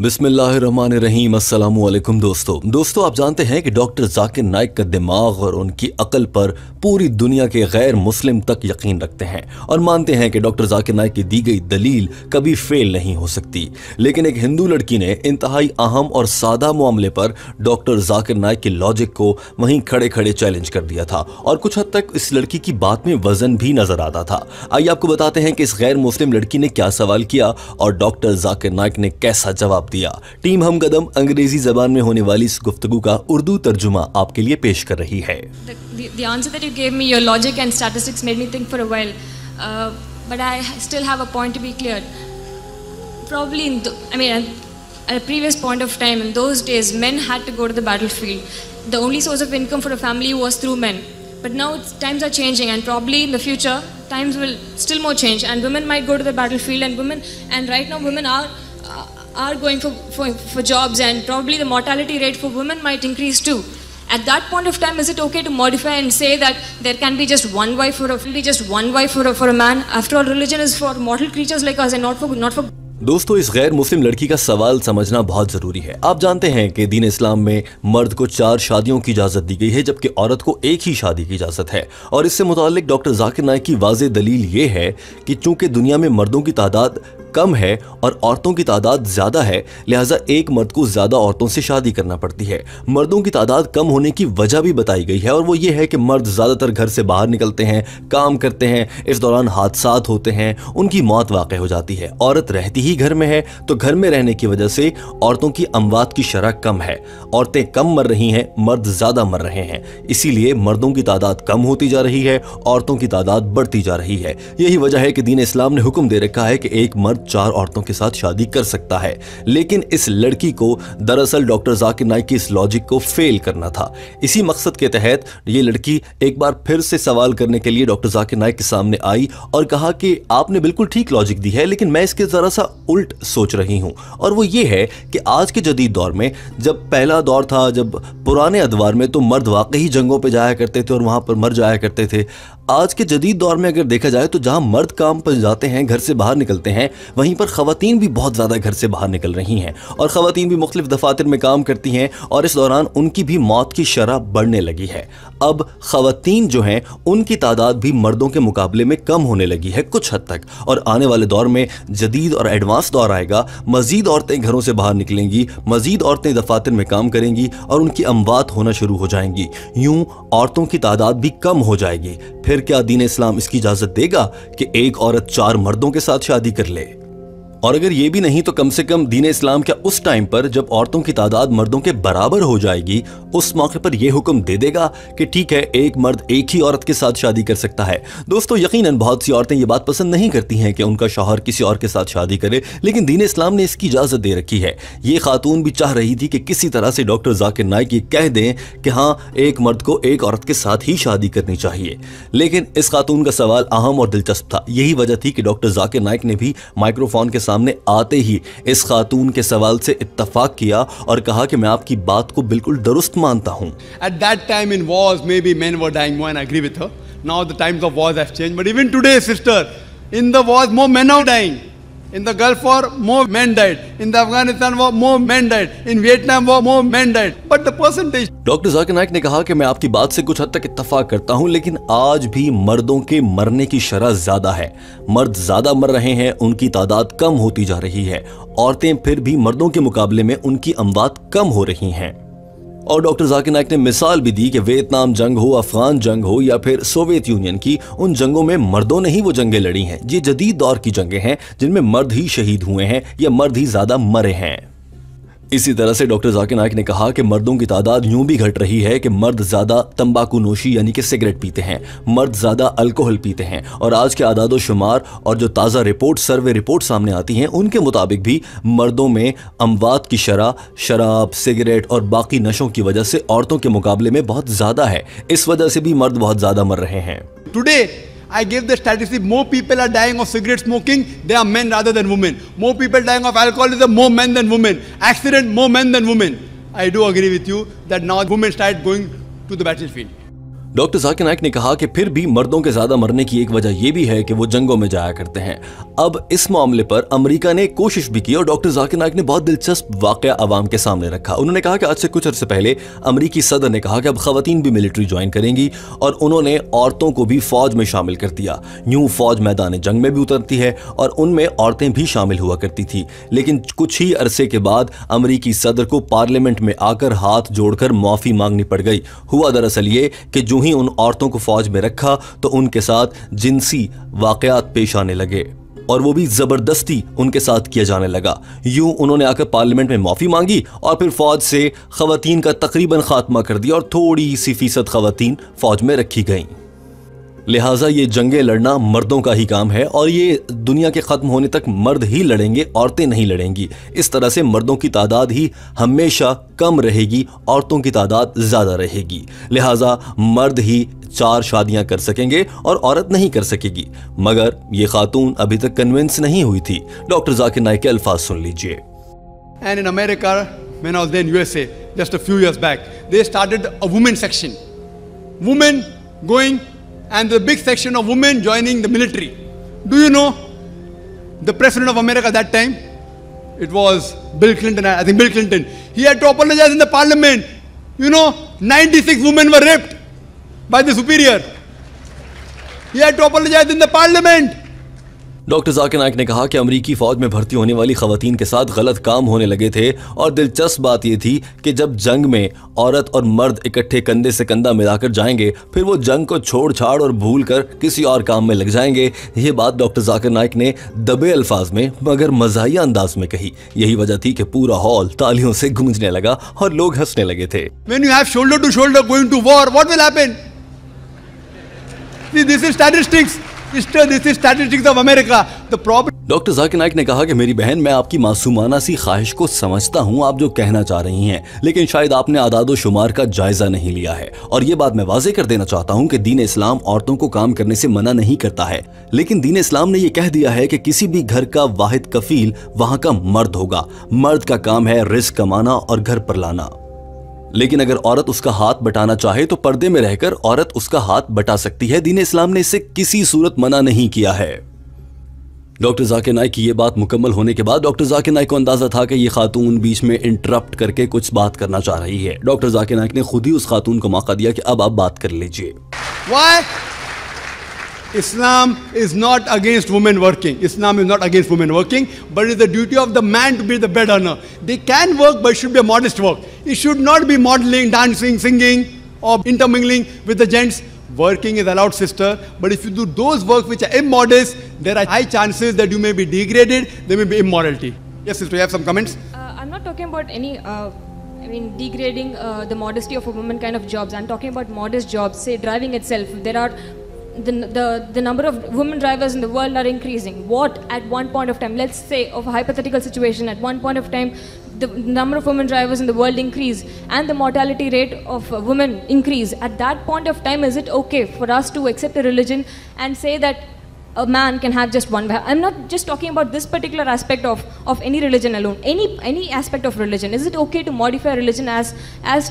बिस्मिल्लाहिर्रहमानिर्रहीम। अस्सलामुअलैकुम दोस्तों, आप जानते हैं कि डॉक्टर जाकिर नायक का दिमाग और उनकी अकल पर पूरी दुनिया के गैर मुस्लिम तक यकीन रखते हैं और मानते हैं कि डॉक्टर जाकिर नायक की दी गई दलील कभी फेल नहीं हो सकती। लेकिन एक हिंदू लड़की ने इंतहाई अहम और सादा मामले पर डॉक्टर जाकिर नायक के लॉजिक को वहीं खड़े खड़े चैलेंज कर दिया था और कुछ हद तक इस लड़की की बात में वजन भी नजर आता था। आइए आपको बताते हैं कि इस गैर मुस्लिम लड़की ने क्या सवाल किया और डॉक्टर जाकिर नायक ने कैसा जवाब दिया। टीम हम कदम अंग्रेजी जबान में होने वाली इस गुफ्तगू का उर्दू तर्जुमा आपके लिए पेश कर रही है। The answer that you gave me, your logic and statistics made me think for a while, but I still have a point to be cleared. Probably, at a previous point of time, in those days, men had to go to the battlefield. The only source of income for a family was through men. But now times are changing, and probably in the future, times will still more change, and women might go to the battlefield, and right now women are going for jobs, and probably the mortality rate for women might increase too. At that point of time, is it okay to modify and say that there can be just one wife for a man? After all, religion is for mortal creatures like us, and not for दोस्तों, इस गैर मुस्लिम लड़की का सवाल समझना बहुत ज़रूरी है। आप जानते हैं कि दीन इस्लाम में मर्द को 4 शादियों की इजाज़त दी गई है जबकि औरत को 1 ही शादी की इजाज़त है। और इससे मुताल्लिक डॉक्टर जाकिर नायक की वाज़ेह दलील ये है कि चूँकि दुनिया में मर्दों की तादाद कम है और औरतों की तादाद ज़्यादा है, लिहाजा एक मर्द को ज़्यादा औरतों से शादी करना पड़ती है। मर्दों की तादाद कम होने की वजह भी बताई गई है और वो ये है कि मर्द ज़्यादातर घर से बाहर निकलते हैं, काम करते हैं, इस दौरान हादसात होते हैं, उनकी मौत वाक़ हो जाती है। औरत रहती ही घर में है, तो घर में रहने की वजह से औरतों की अमवात की शरह कम है। औरतें कम मर रही हैं, मर्द ज़्यादा मर रहे हैं, इसीलिए मर्दों की तादाद कम होती जा रही है, औरतों की तादाद बढ़ती जा रही है। यही वजह है कि दीन इस्लाम ने हुक्म दे रखा है कि एक मर्द 4 औरतों के साथ शादी कर सकता है। लेकिन इस लड़की को दरअसल डॉक्टर जाकिर नायक की इस लॉजिक को फेल करना था। इसी मकसद के तहत ये लड़की एक बार फिर से सवाल करने के लिए डॉक्टर जाकिर नायक के सामने आई और कहा कि आपने बिल्कुल ठीक लॉजिक दी है, लेकिन मैं इसके जरा सा उल्ट सोच रही हूं। और वो ये है कि आज के जदीद दौर में, जब पहला दौर था, जब पुराने अदवार में तो मर्द वाकई जंगों पर जाया करते थे और वहां पर मर जाया करते थे। आज के जदीद दौर में अगर देखा जाए तो जहां मर्द काम पर जाते हैं, घर से बाहर निकलते हैं, वहीं पर ख़वातीन भी बहुत ज़्यादा घर से बाहर निकल रही हैं और ख़वातीन भी मुख्तलिफ दफातर में काम करती हैं और इस दौरान उनकी भी मौत की शरह बढ़ने लगी है। अब ख़वातीन जो हैं उनकी तादाद भी मर्दों के मुकाबले में कम होने लगी है कुछ हद तक। और आने वाले दौर में जदीद और एडवांस दौर आएगा, मज़ीद औरतें घरों से बाहर निकलेंगी, मज़ीद औरतें दफातर में काम करेंगी और उनकी अमवात होना शुरू हो जाएंगी। यूँ औरतों की तादाद भी कम हो जाएगी। फिर क्या दीन इस्लाम इसकी इजाज़त देगा कि एक औरत 4 मर्दों के साथ शादी कर ले? और अगर ये भी नहीं तो कम से कम दीन इस्लाम क्या उस टाइम पर, जब औरतों की तादाद मर्दों के बराबर हो जाएगी, उस मौके पर यह हुक्म दे देगा कि ठीक है, एक मर्द एक ही औरत के साथ शादी कर सकता है? दोस्तों, यकीनन बहुत सी औरतें ये बात पसंद नहीं करती हैं कि उनका शौहर किसी और के साथ शादी करे, लेकिन दीन इस्लाम ने इसकी इजाज़त दे रखी है। ये खातून भी चाह रही थी कि किसी तरह से डॉक्टर जाकिर नायक ये कह दें कि हाँ, एक मर्द को एक औरत के साथ ही शादी करनी चाहिए। लेकिन इस खातून का सवाल अहम और दिलचस्प था। यही वजह थी कि डॉक्टर जाकिर नायक ने भी माइक्रोफोन के सामने आते ही इस खातून के सवाल से इत्तफाक किया और कहा कि मैं आपकी बात को बिल्कुल दुरुस्त मानता हूं। At that time in wars, maybe men were dying more, and I agree with her. Now the times of wars have changed, but even today, sister, in the wars more men are dying. In the Gulf War, more men died. In the Afghanistan War, more men died. In Vietnam War, more men died. But the percentage. Doctor Zakir Naik ने कहा कि मैं आपकी बात से कुछ हद तक इत्तफाक करता हूं, लेकिन आज भी मर्दों के मरने की शरह ज्यादा है। मर्द ज्यादा मर रहे हैं, उनकी तादाद कम होती जा रही है। औरतें फिर भी मर्दों के मुकाबले में उनकी अमवात कम हो रही हैं। और डॉक्टर जाकिर नायक ने मिसाल भी दी कि वियतनाम जंग हो, अफगान जंग हो या फिर सोवियत यूनियन की, उन जंगों में मर्दों ने ही वो जंगें लड़ी हैं। ये जदीद दौर की जंगें हैं जिनमें मर्द ही शहीद हुए हैं या मर्द ही ज़्यादा मरे हैं। इसी तरह से डॉक्टर जाकिर नायक ने कहा कि मर्दों की तादाद यूं भी घट रही है कि मर्द ज़्यादा तंबाकू नोशी यानी कि सिगरेट पीते हैं, मर्द ज़्यादा अल्कोहल पीते हैं। और आज के आदाद शुमार और जो ताज़ा रिपोर्ट, सर्वे रिपोर्ट सामने आती हैं, उनके मुताबिक भी मर्दों में अमवात की शरह शराब, सिगरेट और बाकी नशों की वजह से औरतों के मुकाबले में बहुत ज़्यादा है। इस वजह से भी मर्द बहुत ज़्यादा मर रहे हैं। Today I gave the statistic: more people are dying of cigarette smoking. They are men rather than women. More people dying of alcoholism. More men than women. Accident. More men than women. I do agree with you that now women start going to the battlefield. Doctor Zakir Naik ने कहा कि फिर भी मर्दों के ज्यादा मरने की एक वजह यह भी है कि वो जंगों में जाया करते हैं। अब इस मामले पर अमेरिका ने कोशिश भी की और डॉक्टर जाकिर नायक ने बहुत दिलचस्प वाकया आवाम के सामने रखा। उन्होंने कहा कि आज से कुछ अर्से पहले अमेरिकी सदर ने कहा कि अब खवातीन भी मिलिट्री ज्वाइन करेंगी और उन्होंने औरतों को भी फौज में शामिल कर दिया। यूं फौज मैदान जंग में भी उतरती है और उनमें औरतें भी शामिल हुआ करती थी। लेकिन कुछ ही अरसे के बाद अमेरिकी सदर को पार्लियामेंट में आकर हाथ जोड़कर माफी मांगनी पड़ गई। हुआ दरअसल ये कि जो ही उन औरतों को फौज में रखा तो उनके साथ जिनसी वाकयात पेश आने लगे और वो भी जबरदस्ती उनके साथ किया जाने लगा। यूं उन्होंने आकर पार्लियामेंट में माफी मांगी और फिर फौज से खवातीन का तकरीबन खात्मा कर दिया और थोड़ी सी फीसद खवातीन फौज में रखी गईं। लिहाजा ये जंगे लड़ना मर्दों का ही काम है और ये दुनिया के ख़त्म होने तक मर्द ही लड़ेंगे, औरतें नहीं लड़ेंगी। इस तरह से मर्दों की तादाद ही हमेशा कम रहेगी, औरतों की तादाद ज़्यादा रहेगी। लिहाजा मर्द ही 4 शादियां कर सकेंगे और औरत नहीं कर सकेगी। मगर ये खातून अभी तक कन्विंस नहीं हुई थी। डॉक्टर जाकिर नायक के अल्फाज सुन लीजिए। And in America when I was then USA just a few years back they started a women section, women going and the big section of women joining the military. Do you know the president of America at that time? It was Bill Clinton. I think Bill Clinton. He had to apologize in the parliament. You know, 96 women were raped by the superior. He had to apologize in the parliament. Doctor Zakir Naik ने कहा कि अमेरिकी फ़ौज में भर्ती होने वाली खवातीन के साथ गलत काम होने लगे थे और दिलचस्प बात यह थी कि जब जंग में औरत और मर्द इकट्ठे कंधे से कंधा मिलाकर जाएंगे फिर वो जंग को छोड़ छाड़ और भूल कर किसी और काम में लग जाएंगे। ये बात डॉक्टर जाकिर नायक ने दबे अल्फाज में मगर मजाहिया अंदाज में कही। यही वजह थी कि पूरा हॉल तालियों से गूंजने लगा और लोग हंसने लगे थे। When you have shoulder to shoulder going to war, what will happen? See, this is statistics. Doctor Zakir Naik ने कहा कि मेरी बहन, मैं आपकी मासूमाना सी ख्वाहिश को समझता हूँ, आप जो कहना चाह रही हैं, लेकिन शायद आपने आदादो शुमार का जायजा नहीं लिया है। और ये बात मैं वाजे कर देना चाहता हूँ कि दीन इस्लाम औरतों को काम करने से मना नहीं करता है, लेकिन दीन इस्लाम ने यह कह दिया है कि किसी भी घर का वाहिद कफील वहाँ का मर्द होगा। मर्द का काम है रिस्क कमाना और घर पर लाना, लेकिन अगर औरत उसका हाथ बटाना चाहे तो पर्दे में रहकर औरत उसका हाथ बटा सकती है। दीन इस्लाम ने इसे किसी सूरत मना नहीं किया है। डॉक्टर जाकिर नायक की ये बात मुकम्मल होने के बाद डॉक्टर जाकिर नायक को अंदाज़ा था कि ये खातून बीच में इंटरप्ट करके कुछ बात करना चाह रही है। डॉक्टर जाकिर नायक ने खुद ही उस खातून को मौका दिया कि अब आप बात कर लीजिए। Islam is not against women working. Islam is not against women working, but it's the duty of the man to be the bed earner. They can work, but it should be a modest work. It should not be modeling, dancing, singing, or intermingling with the gents. Working is allowed, sister, but if you do those work which are immodest, there are high chances that you may be degraded. There may be immorality. Yes, sister, you have some comments. I'm not talking about any. I mean, degrading the modesty of a woman kind of jobs. I'm talking about modest jobs. Say driving itself. There are. The number of women drivers in the world are increasing. What at one point of time, let's say of a hypothetical situation, at one point of time the number of women drivers in the world increase and the mortality rate of women increase. At that point of time, is it okay for us to accept a religion and say that a man can have just one wife? I'm not just talking about this particular aspect of any religion alone. Any aspect of religion, is it okay to modify religion as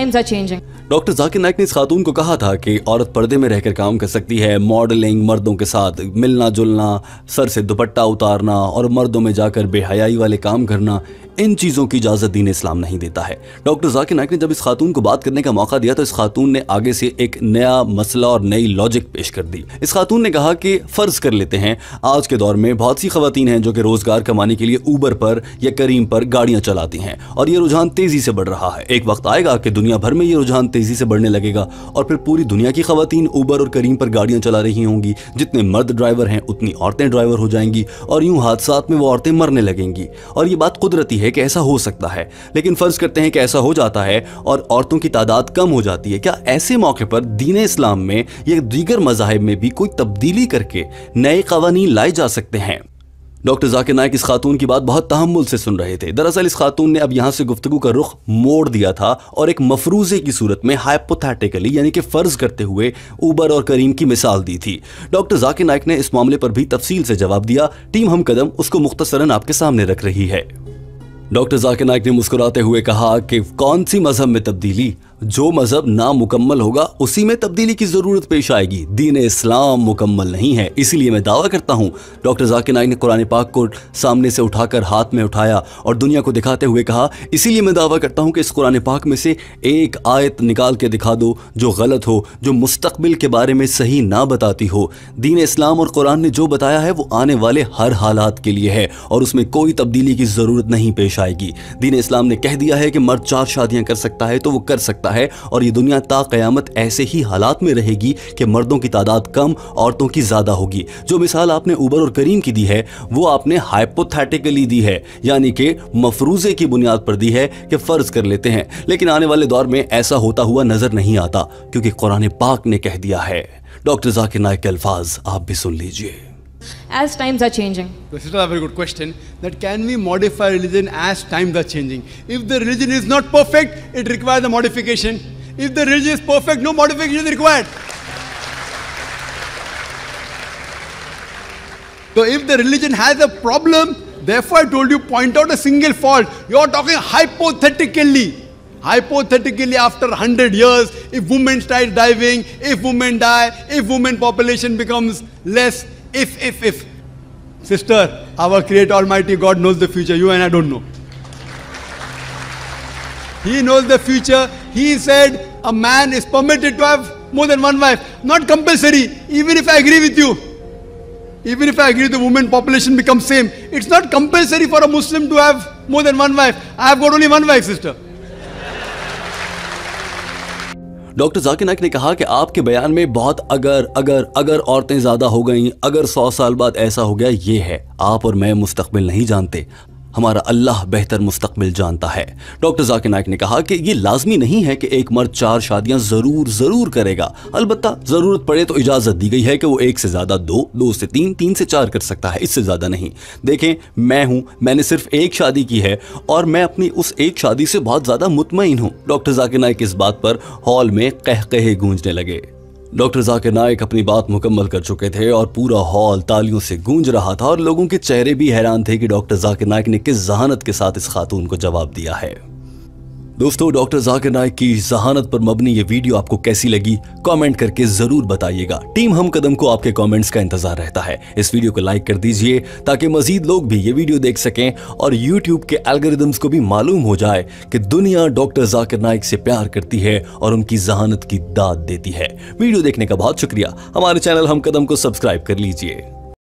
times are changing? Doctor Zakir Naik ने इस खातून को कहा था कि औरत पर्दे में रहकर काम कर सकती है। मॉडलिंग, मर्दों के साथ मिलना जुलना, सर से दुपट्टा उतारना और मर्दों में जाकर बेहयाई वाले काम करना, इन चीज़ों की इजाज़त दीन इस्लाम नहीं देता है। डॉक्टर जाकिर नायक ने जब इस खातून को बात करने का मौका दिया तो इस खातून ने आगे से एक नया मसला और नई लॉजिक पेश कर दी। इस खातून ने कहा कि फ़र्ज़ कर लेते हैं आज के दौर में बहुत सी खवातीन हैं जो कि रोज़गार कमाने के लिए उबर पर या करीम पर गाड़ियाँ चलाती हैं और ये रुझान तेज़ी से बढ़ रहा है। एक वक्त आएगा कि दुनिया भर में ये रुझान तेज़ी से बढ़ने लगेगा और फिर पूरी दुनिया की खवातीन उबर और करीम पर गाड़ियाँ चला रही होंगी। जितने मर्द ड्राइवर हैं उतनी औरतें ड्राइवर हो जाएंगी और यूँ हादसात में वो औरतें मरने लगेंगी। और ये बात कुदरती है कि ऐसा हो सकता है, लेकिन फर्ज करते हैं कि ऐसा हो जाता है और औरतों की तादाद कम हो जाती है। क्या ऐसे मौके पर दीन इस्लाम में या दीगर मज़ाहिब में भी कोई तब्दीली करके नए क़वानीन लाए जा सकते हैं? डॉक्टर जाकिर नायक इस खातून की बात बहुत तहम्मुल से सुन रहे थे। दरअसल इस खातून ने अब यहाँ से गुफ्तगू का रुख मोड़ दिया था और एक मफरूज़े की सूरत में हाइपोथेटिकली यानी कि फ़र्ज़ करते हुए उबर और करीम की मिसाल दी थी। डॉक्टर जाकिर नायक ने इस मामले पर भी तफसील से जवाब दिया। टीम हम कदम उसको मुख्तसरन आपके सामने रख रही है। डॉक्टर जाकिर नायक ने मुस्कुराते हुए कहा कि कौन सी मजहब में तब्दीली, जो मजहब नामुकम्मल होगा उसी में तब्दीली की जरूरत पेश आएगी। दीन इस्लाम मुकम्मल नहीं है, इसलिए मैं दावा करता हूँ। डॉक्टर जाकिर नायक ने कुरान पाक को सामने से उठाकर हाथ में उठाया और दुनिया को दिखाते हुए कहा, इसीलिए मैं दावा करता हूँ कि इस कुरान पाक में से एक आयत निकाल के दिखा दो जो गलत हो, जो मुस्तकबिल के बारे में सही ना बताती हो। दीन इस्लाम और कुरान ने जो बताया है वो आने वाले हर हालात के लिए है और उसमें कोई तब्दीली की जरूरत नहीं पेश आएगी। दीन इस्लाम ने कह दिया है कि मर्द 4 शादियां कर सकता है तो वो कर सकता है और ये दुनिया ता कयामत ऐसे ही हालात में रहेगी कि मर्दों की तादाद कम, औरतों की ज्यादा होगी। जो मिसाल आपने उबर और करीम की दी है वो आपने हाइपोथेटिकली दी है, यानी कि मफरूजे की बुनियाद पर दी है कि फर्ज कर लेते हैं, लेकिन आने वाले दौर में ऐसा होता हुआ नजर नहीं आता क्योंकि कुरान पाक ने कह दिया है। डॉक्टर जाकिर नायक के अल्फाज आप भी सुन लीजिए। As times are changing. This is a very good question. That can we modify religion as times are changing? If the religion is not perfect, it requires a modification. If the religion is perfect, no modification is required. So if the religion has a problem, therefore I told you point out a single fault. You are talking hypothetically. Hypothetically, after 100 years, if women start diving, if women die, if women population becomes less. If sister, our Creator Almighty God knows the future. You and I don't know. He knows the future. He said a man is permitted to have more than one wife, not compulsory. Even if I agree with you, even if I agree the woman population becomes same, it's not compulsory for a Muslim to have more than one wife. I have got only one wife, sister. Doctor Zakir Naik ने कहा कि आपके बयान में बहुत अगर अगर अगर औरतें ज़्यादा हो गईं, अगर 100 साल बाद ऐसा हो गया, ये है। आप और मैं मुस्तकबिल नहीं जानते, हमारा अल्लाह बेहतर मुस्तकबिल जानता है। डॉक्टर जाकिर नायक ने कहा कि ये लाजमी नहीं है कि एक मर्द 4 शादियां ज़रूर करेगा। अलबत्ता ज़रूरत पड़े तो इजाज़त दी गई है कि वो 1 से ज़्यादा 2, 2 से 3, 3 से 4 कर सकता है, इससे ज़्यादा नहीं। देखें, मैं हूँ, मैंने सिर्फ 1 शादी की है और मैं अपनी उस 1 शादी से बहुत ज़्यादा मुतमईन हूँ। डॉक्टर जाकिर नायक इस बात पर हॉल में कह-कहे गूंजने लगे। डॉक्टर जाकिर नायक अपनी बात मुकम्मल कर चुके थे और पूरा हॉल तालियों से गूंज रहा था और लोगों के चेहरे भी हैरान थे कि डॉक्टर जाकिर नायक ने किस जहानत के साथ इस खातून को जवाब दिया है। दोस्तों, डॉक्टर जाकिर नायक की जहानत पर मबनी ये वीडियो आपको कैसी लगी कमेंट करके ज़रूर बताइएगा। टीम हम कदम को आपके कमेंट्स का इंतज़ार रहता है। इस वीडियो को लाइक कर दीजिए ताकि मज़ीद लोग भी ये वीडियो देख सकें और यूट्यूब के एल्गोरिदम्स को भी मालूम हो जाए कि दुनिया डॉक्टर जाकिर नायक से प्यार करती है और उनकी जहानत की दाद देती है। वीडियो देखने का बहुत शुक्रिया। हमारे चैनल हम कदम को सब्सक्राइब कर लीजिए।